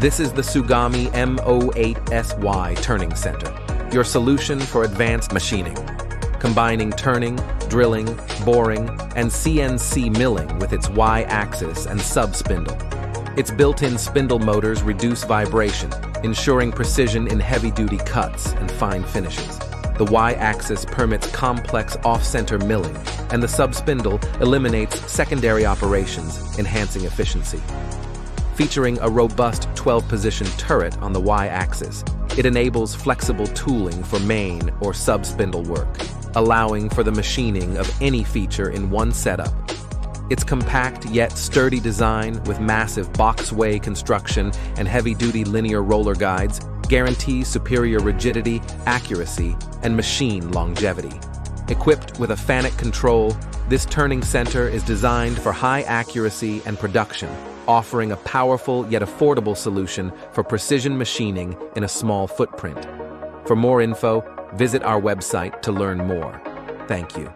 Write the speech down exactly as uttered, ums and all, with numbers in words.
This is the Tsugami M zero eight S Y turning center, your solution for advanced machining, combining turning, drilling, boring, and C N C milling with its Y-axis and sub-spindle. Its built-in spindle motors reduce vibration, ensuring precision in heavy-duty cuts and fine finishes. The Y-axis permits complex off-center milling, and the sub-spindle eliminates secondary operations, enhancing efficiency. Featuring a robust twelve-position turret on the Y-axis, it enables flexible tooling for main or sub-spindle work, allowing for the machining of any feature in one setup. Its compact yet sturdy design with massive box-way construction and heavy-duty linear roller guides guarantee superior rigidity, accuracy, and machine longevity. Equipped with a FANUC control, this turning center is designed for high accuracy and production, offering a powerful yet affordable solution for precision machining in a small footprint. For more info, visit our website to learn more. Thank you.